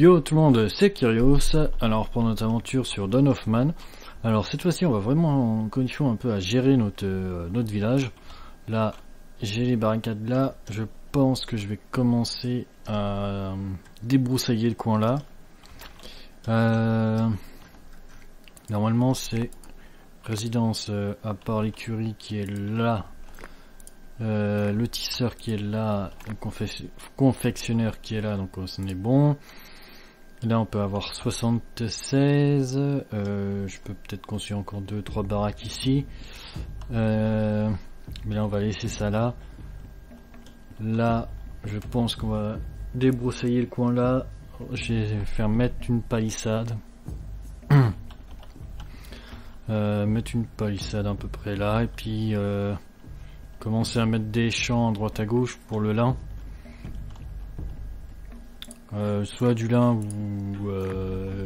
Yo tout le monde, c'est Kiryos, alors pour notre aventure sur Don Hoffman. Alors cette fois-ci on va vraiment en condition un peu à gérer notre village. Là j'ai les barricades là, je pense que je vais commencer à débroussailler le coin là. Normalement c'est résidence à part l'écurie qui est là, le tisseur qui est là, le confectionneur qui est là, donc ce n'est bon. Là on peut avoir 76, je peux peut-être construire encore 2-3 baraques ici, mais là on va laisser ça là. Là je pense qu'on va débroussailler le coin là, je vais faire mettre une palissade à peu près là, et puis commencer à mettre des champs à droite à gauche pour le lin. Soit du lin ou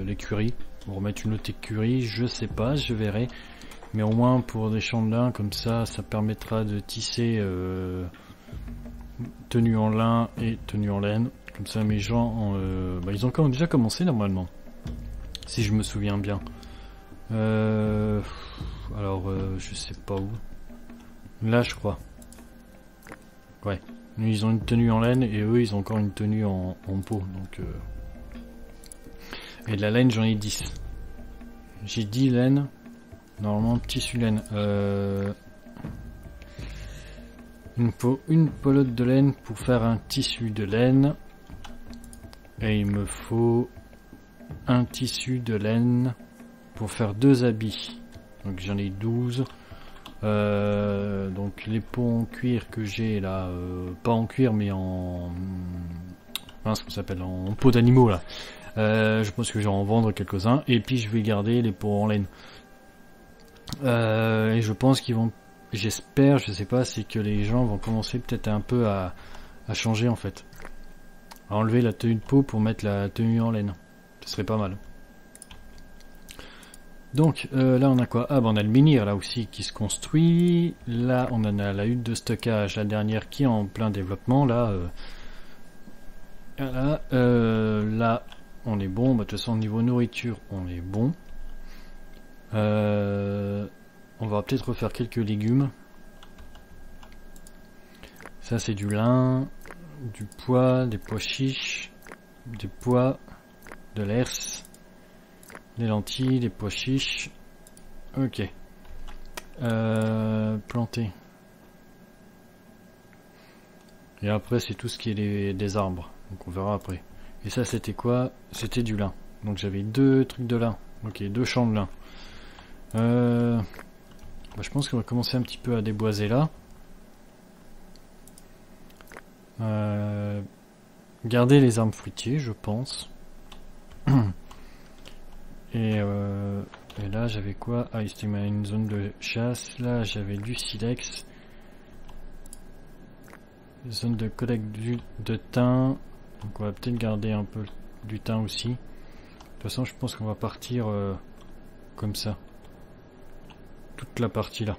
l'écurie, on remet une autre écurie, je sais pas, je verrai, mais au moins pour des champs de lin comme ça, ça permettra de tisser tenue en lin et tenue en laine, comme ça mes gens ils ont déjà commencé normalement, si je me souviens bien. Je sais pas où, là je crois, ouais. Ils ont une tenue en laine et eux ils ont encore une tenue en peau. Donc, et de la laine j'en ai 10. J'ai 10 laines. Normalement tissu laine. Il me faut une pelote de laine pour faire un tissu de laine. Et il me faut un tissu de laine pour faire 2 habits. Donc j'en ai 12. Donc les peaux en cuir que j'ai là, pas en cuir mais en peau d'animaux là, je pense que je vais en vendre quelques-uns et puis je vais garder les peaux en laine, et je pense qu'ils vont, j'espère, je sais pas, c'est que les gens vont commencer peut-être un peu à changer en fait, à enlever la tenue de peau pour mettre la tenue en laine, ce serait pas mal. Donc là on a quoi? Ah ben on a le menhir là aussi qui se construit, là on en a la hutte de stockage, la dernière qui est en plein développement, là voilà, là on est bon, bah, de toute façon au niveau nourriture on est bon, on va peut-être refaire quelques légumes, ça c'est du lin, du pois, des pois chiches, des pois, de l'herse, des lentilles, des pois chiches. Ok. Planter. Et après c'est tout ce qui est des arbres. Donc on verra après. Et ça c'était quoi? C'était du lin. Donc j'avais 2 trucs de lin. Ok, 2 champs de lin. Je pense qu'on va commencer un petit peu à déboiser là. Garder les arbres fruitiers je pense. Et là j'avais quoi? Ah, c'était une zone de chasse. Là j'avais du silex. Zone de collecte de thym. Donc on va peut-être garder un peu du thym aussi. De toute façon je pense qu'on va partir comme ça. Toute la partie là.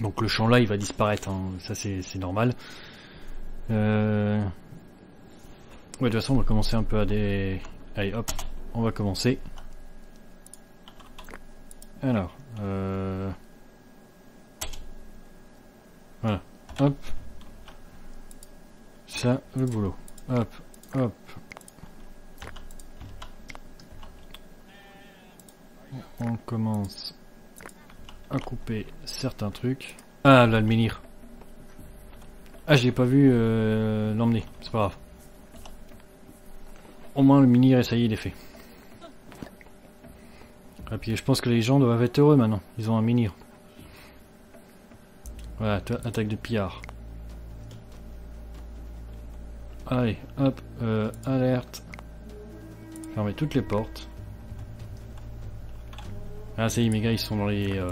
Donc le champ là il va disparaître. Hein. Ça c'est normal. Ouais, de toute façon on va commencer un peu à des... Allez hop. On va commencer. Alors, voilà, hop, ça, le boulot, hop, hop. On commence à couper certains trucs. Ah là, le menhir. Ah, j'ai pas vu l'emmener, c'est pas grave. Au moins le menhir, et ça y est, il est fait. Et puis je pense que les gens doivent être heureux maintenant, ils ont un menhir. Voilà, attaque de pillard. Allez, hop, alerte. Fermez toutes les portes. Ah ça y est, mes gars, ils sont dans les...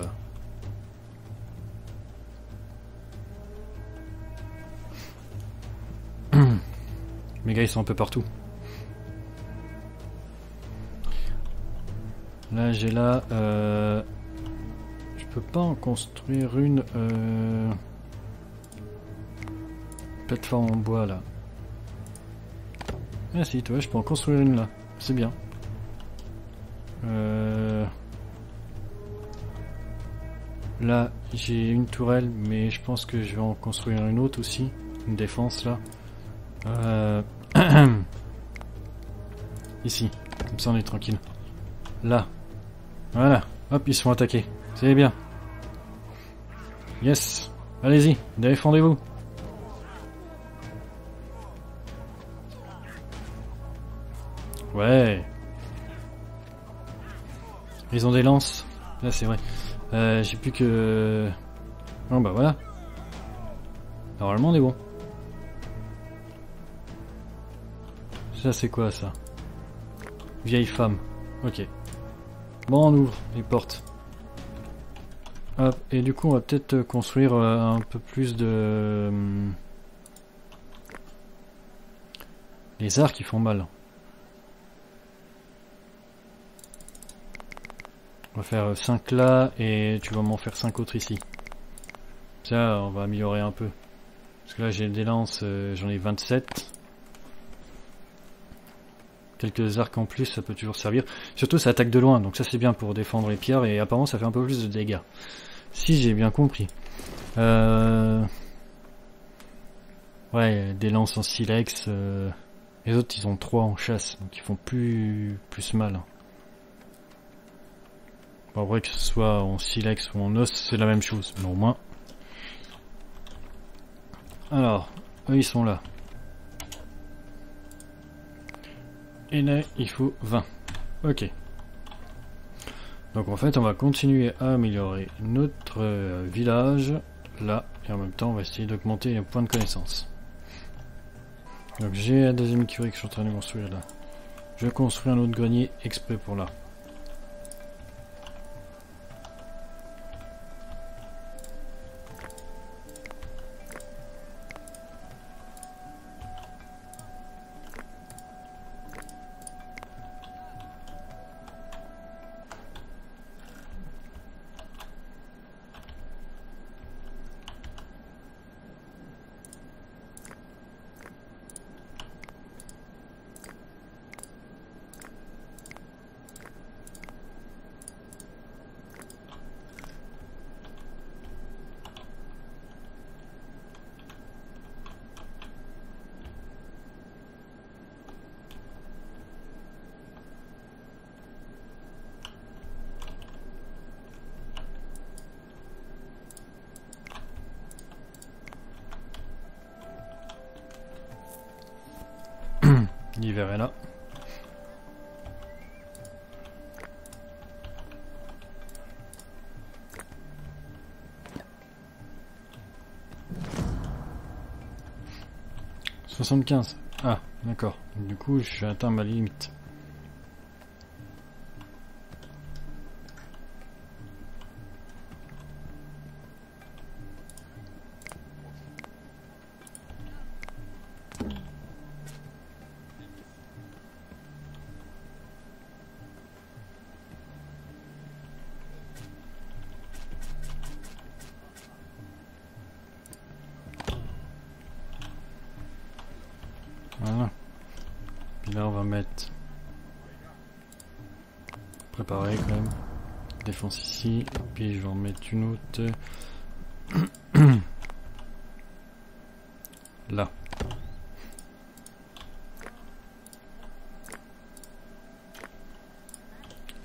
Mes gars, ils sont un peu partout. Là j'ai là, je peux pas en construire une plateforme en bois là. Ah si, toi, je peux en construire une là. C'est bien. Là, j'ai une tourelle, mais je pense que je vais en construire une autre aussi. Une défense là. Ici. Comme ça, on est tranquille. Là. Voilà. Hop, ils se font attaquer. C'est bien. Yes. Allez-y. Défendez-vous. Ouais. Ils ont des lances. Là, c'est vrai. J'ai plus que... Bon, bah voilà. Normalement, on est bon. Ça, c'est quoi, ça? Vieille femme. Ok. Bon, on ouvre les portes. Hop. Et du coup, on va peut-être construire un peu plus de... Les arcs qui font mal. On va faire 5 là et tu vas m'en faire 5 autres ici. Ça, on va améliorer un peu. Parce que là, j'ai des lances, j'en ai 27. Quelques arcs en plus, ça peut toujours servir. Surtout, ça attaque de loin, donc ça c'est bien pour défendre les pierres et apparemment, ça fait un peu plus de dégâts. Si j'ai bien compris. Ouais, des lances en silex. Les autres, ils ont 3 en chasse, donc ils font plus mal. Bon, vrai que ce soit en silex ou en os, c'est la même chose, mais au moins. Alors, eux ils sont là. Et là, il faut 20. Ok. Donc en fait, on va continuer à améliorer notre village, là, et en même temps, on va essayer d'augmenter les points de connaissance. Donc j'ai la deuxième curie que je suis en train de construire là. Je construis un autre grenier exprès pour là. L'hiver est là. « 75 ». Ah, d'accord. Du coup, j'ai atteint ma limite. Voilà. Puis là, on va mettre... Préparer quand même. Défense ici. Puis je vais en mettre une autre. Là.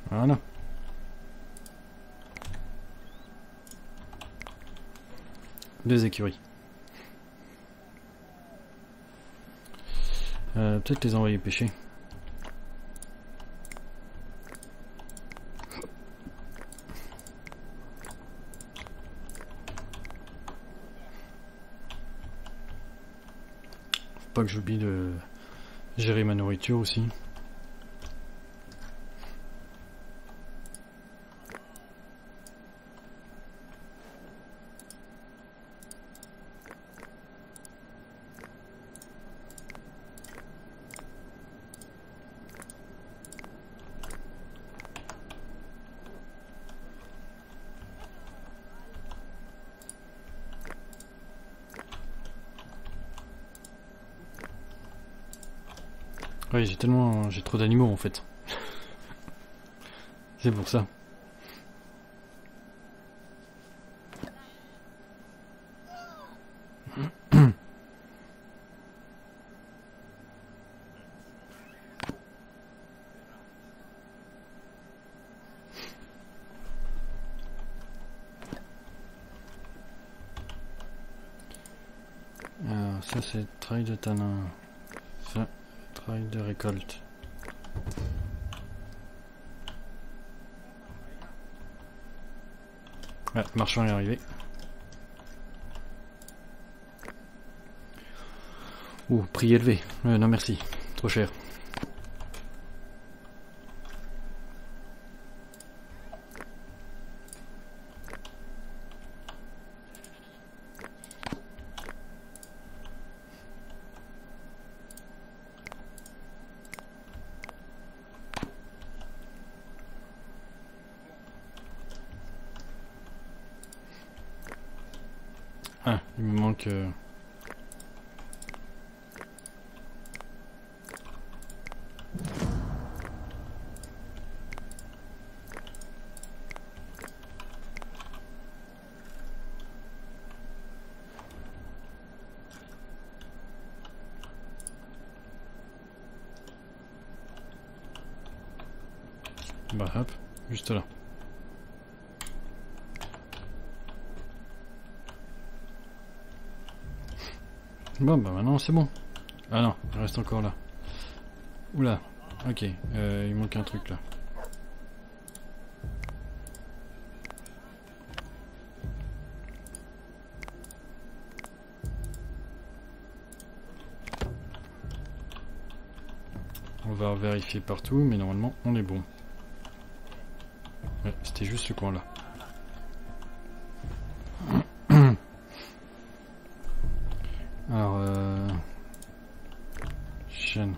Voilà. Deux écuries. Peut-être les envoyer pêcher. Faut pas que j'oublie de gérer ma nourriture aussi. Oui, j'ai trop d'animaux en fait. C'est pour ça. Alors ça c'est travail de tanin, ça travail de récolte. Ah, le marchand est arrivé. Ouh, prix élevé. Non merci, trop cher. Ah, il me manque... Bah hop, juste là. Bon bah maintenant c'est bon. Ah non, il reste encore là. Oula, ok, il manque un truc là. On va vérifier partout, mais normalement on est bon. Ouais, c'était juste ce coin là. Alors, chaîne.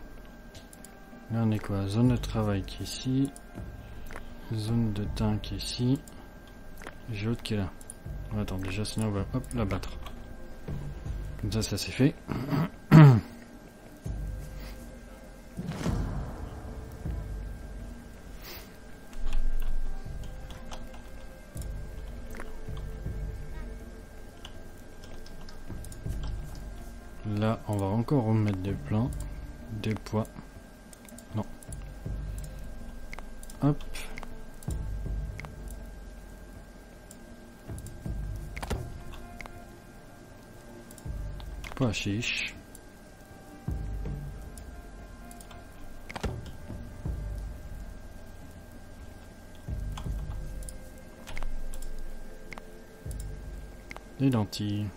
Là, on est quoi? Zone de travail qui est ici. Zone de teint qui est ici. J'ai l'autre qui est là. On va attendre déjà, sinon on va hop, l'abattre. Comme ça, ça c'est fait. Là, on va encore remettre des plans, des poids. Non. Hop. Pas chiche. Des lentilles.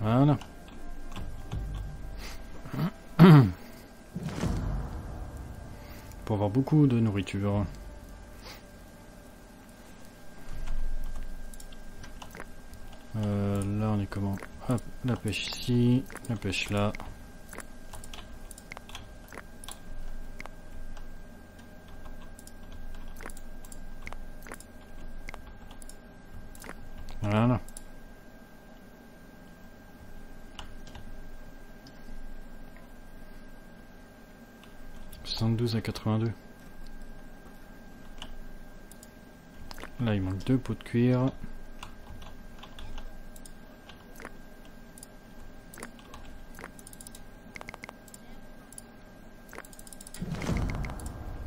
Voilà. Pour avoir beaucoup de nourriture. Là on est comment? Hop, la pêche ici, la pêche là. Voilà. À 82. Là il manque 2 pots de cuir.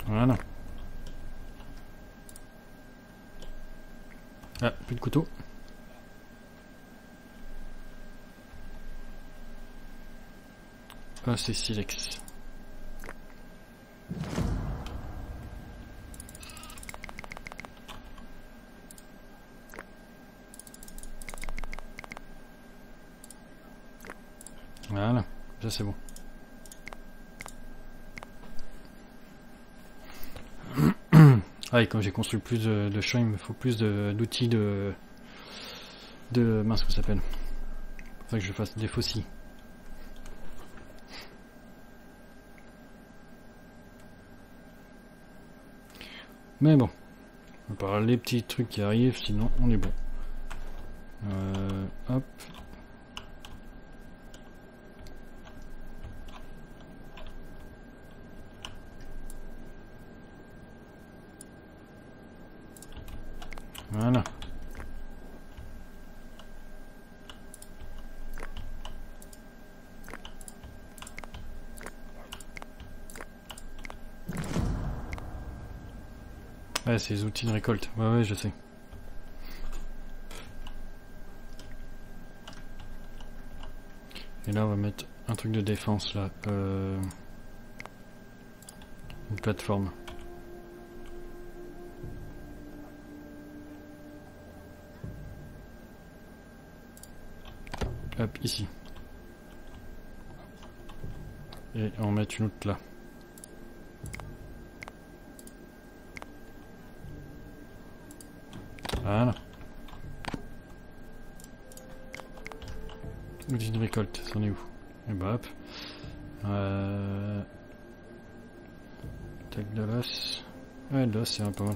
Voilà. Ah, plus de couteau. Ah, c'est silex. Voilà, ça c'est bon. Ah, et quand j'ai construit plus de champs, il me faut plus d'outils de mince, qu'on s'appelle. Faut que je fasse des faucilles. Mais bon, on parle les petits trucs qui arrivent, sinon on est bon. Hop. Voilà. Ouais, c'est les outils de récolte. Ouais, ouais, je sais. Et là, on va mettre un truc de défense, là. Une plateforme. Hop, ici. Et on met une autre là. Voilà. Outil de récolte, c'en est où? Et bah hop. Tac de l'os. Ouais, de l'os, c'est un peu mal.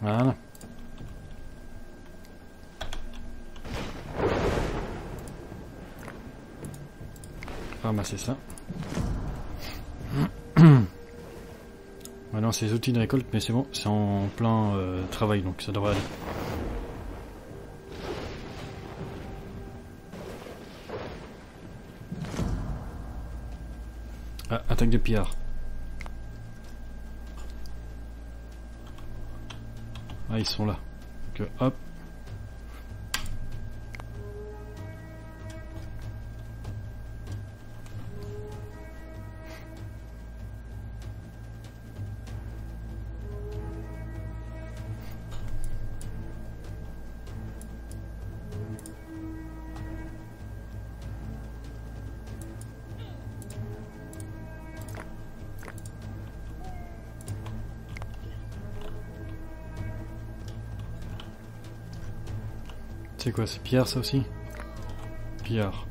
Voilà. Ramasser ça. Maintenant c'est les outils de récolte, mais c'est bon, c'est en plein travail, donc ça devrait aller. Ah, attaque de pillard. Ah, ils sont là. Donc hop. C'est quoi, c'est pillard ça aussi? Pillard.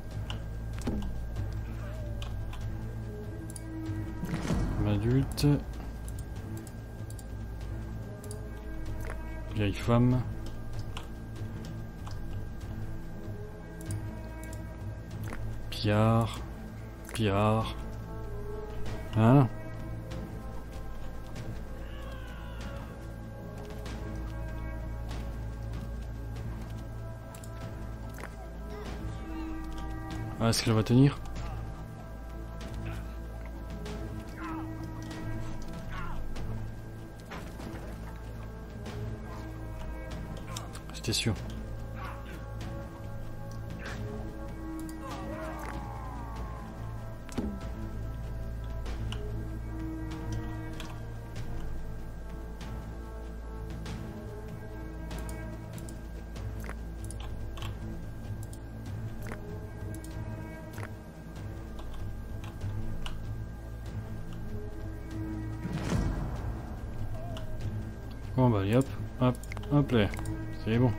Adulte. Vieille femme. Pillard. Pillard. Hein? Ah, est-ce qu'elle va tenir? C'était sûr. Bon bah allez, hop, hop, hop là, c'est bon.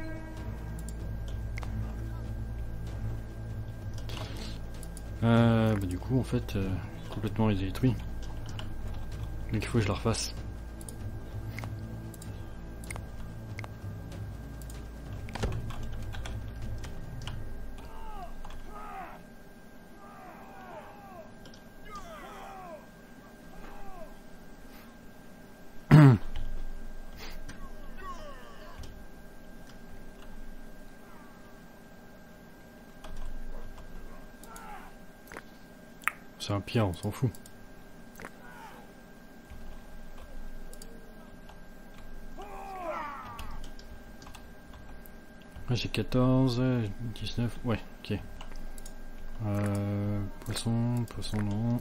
Bah du coup en fait, complètement les détruit. Donc il faut que je la refasse. C'est un pire, on s'en fout. Ah, j'ai 14, 19, ouais, ok. Poisson, poisson non.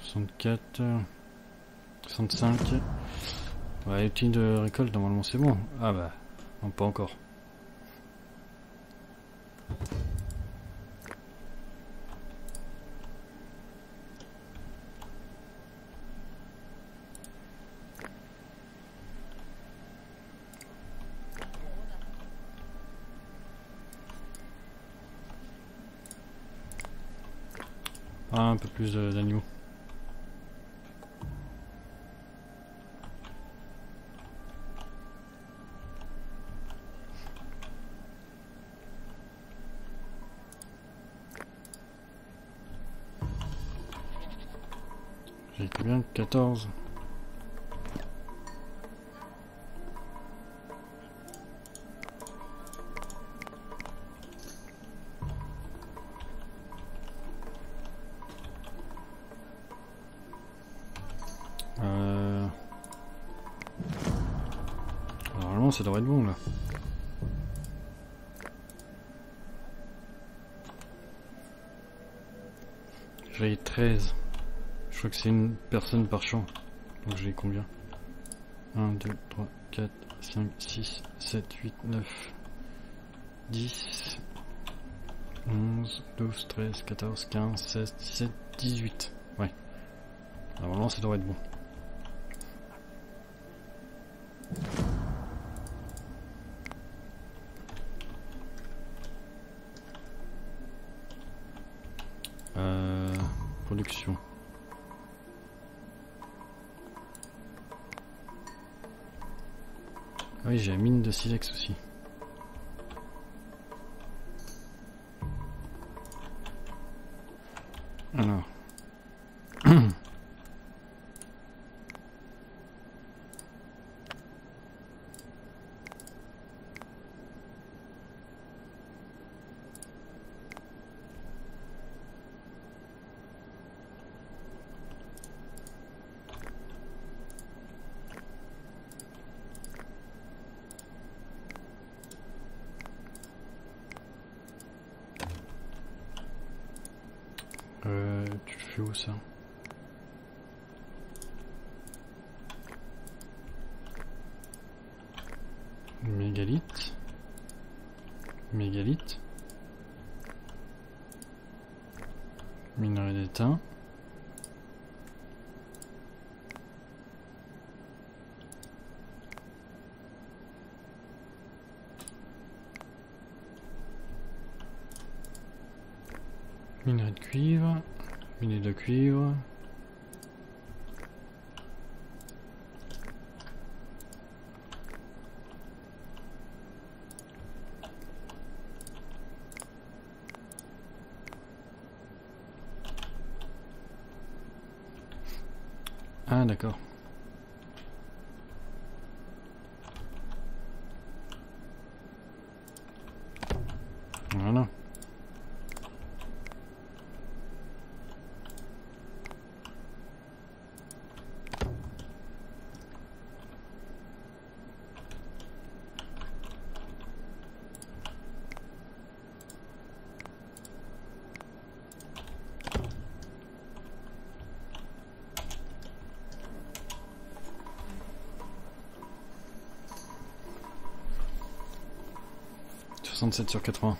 64, 65. Ouais, outil de récolte, normalement c'est bon. Ah bah, non, pas encore. Ah, un peu plus d'animaux. J'ai combien? 14. Normalement ça devrait être bon là. J'ai 13. Je crois que c'est une personne par champ. Donc j'ai combien? 1, 2, 3, 4, 5, 6, 7, 8, 9, 10, 11, 12, 13, 14, 15, 16, 17, 18. Ouais. Normalement ça devrait être bon. Production. Ah oui, j'ai la mine de silex aussi. Alors. Tu le fais où ça? Mégalith. Mégalith. Minerai d'étain. Minerai de cuivre, minerai de cuivre. Ah d'accord. Voilà. Sur 80.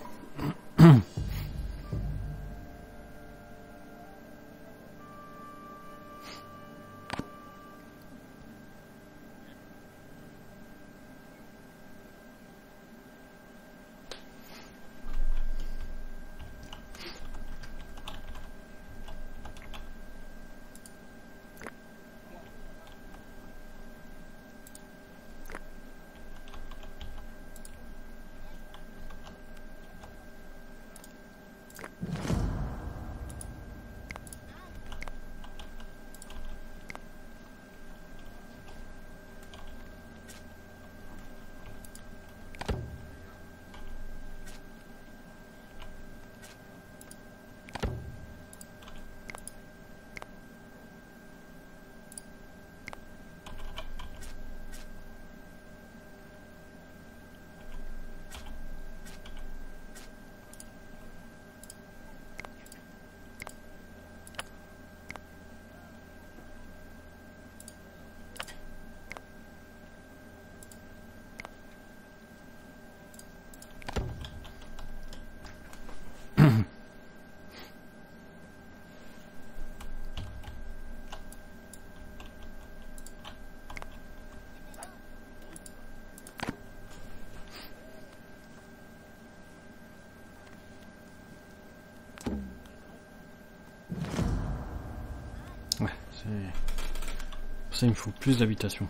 Pour ça il me faut plus d'habitation.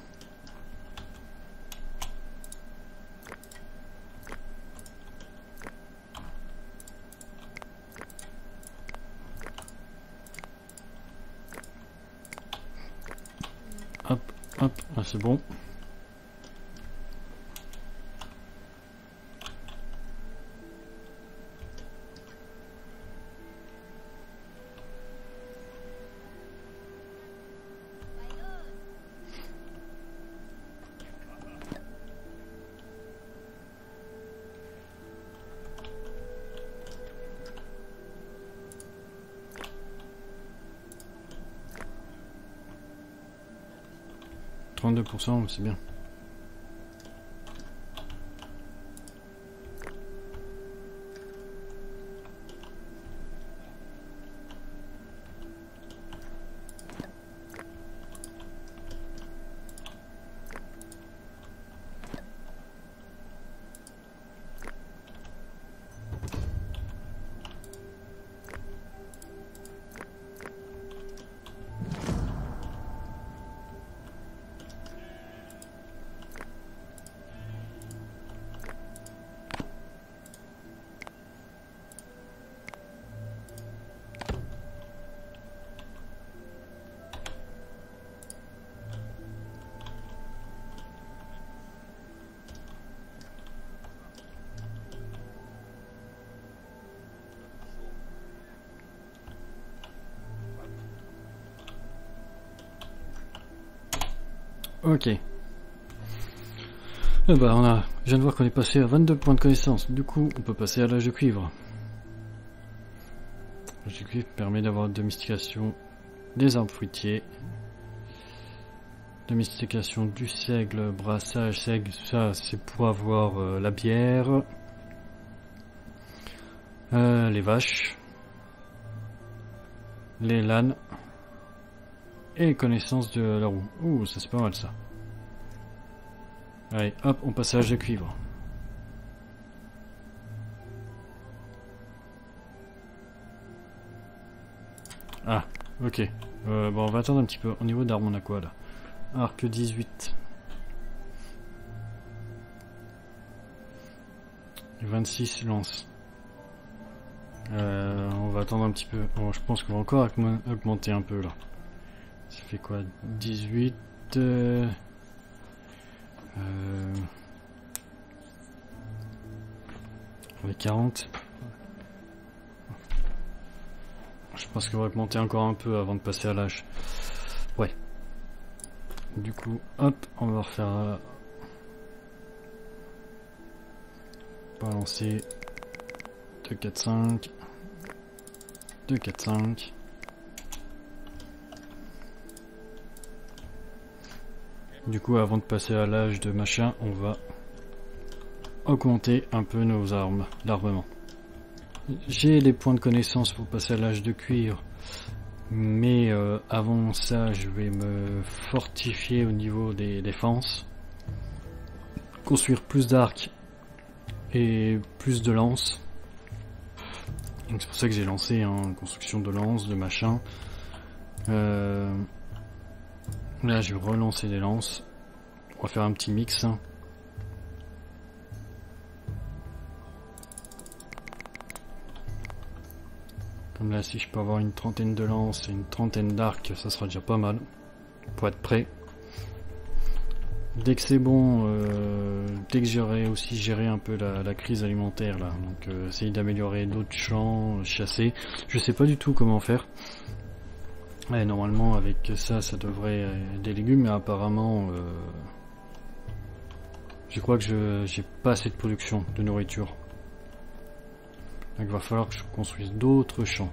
c'est bon. C'est bien. Ok. Je viens de voir qu'on est passé à 22 points de connaissance. Du coup, on peut passer à l'âge de cuivre. L'âge de cuivre permet d'avoir domestication des arbres fruitiers. Domestication du seigle, brassage, seigle, ça c'est pour avoir la bière. Les vaches. Les lanes. Et connaissance de la roue. Ouh, ça c'est pas mal ça. Allez, hop, on passe à l'âge de cuivre. Ah, ok. Bon, on va attendre un petit peu. Au niveau d'armes, on a quoi là? Arc 18. 26 lance. On va attendre un petit peu. Bon, je pense qu'on va encore augmenter un peu là. Ça fait quoi? 18... les 40. Je pense qu'on va augmenter encore un peu avant de passer à l'âge. Ouais. Du coup, hop, on va refaire... balancer 2, 4, 5. 2, 4, 5. Du coup, avant de passer à l'âge de machin, on va augmenter un peu nos armes, l'armement. J'ai les points de connaissance pour passer à l'âge de cuir, mais avant ça, je vais me fortifier au niveau des défenses, construire plus d'arcs et plus de lances. Donc c'est pour ça que j'ai lancé une construction de lances, de machin. Là, je vais relancer des lances. On va faire un petit mix. Comme là, si je peux avoir une trentaine de lances et une trentaine d'arcs, ça sera déjà pas mal. Pour être prêt. Dès que c'est bon, dès que j'aurai aussi géré un peu la crise alimentaire, là. Donc, essayer d'améliorer d'autres champs, chasser. Je sais pas du tout comment faire. Ouais, normalement avec ça, ça devrait des légumes, mais apparemment, je crois que j'ai pas assez de production de nourriture. Donc il va falloir que je construise d'autres champs.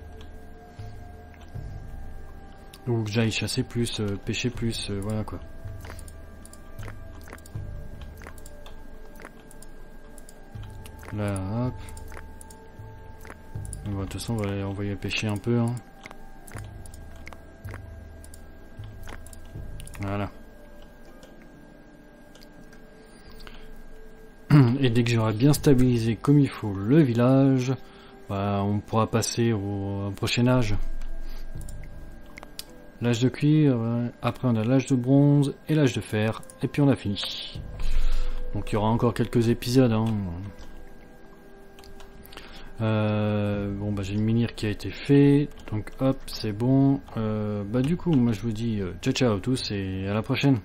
Ou que j'aille chasser plus, pêcher plus, voilà quoi. Là, hop. Donc, de toute façon, on va aller envoyer pêcher un peu, hein. Voilà. Et dès que j'aurai bien stabilisé comme il faut le village, bah, on pourra passer au prochain âge. L'âge de cuir, après on a l'âge de bronze et l'âge de fer, et puis on a fini. Donc il y aura encore quelques épisodes. Hein. Bon bah j'ai le menhir qui a été fait, donc hop c'est bon. Du coup moi je vous dis ciao ciao à tous et à la prochaine.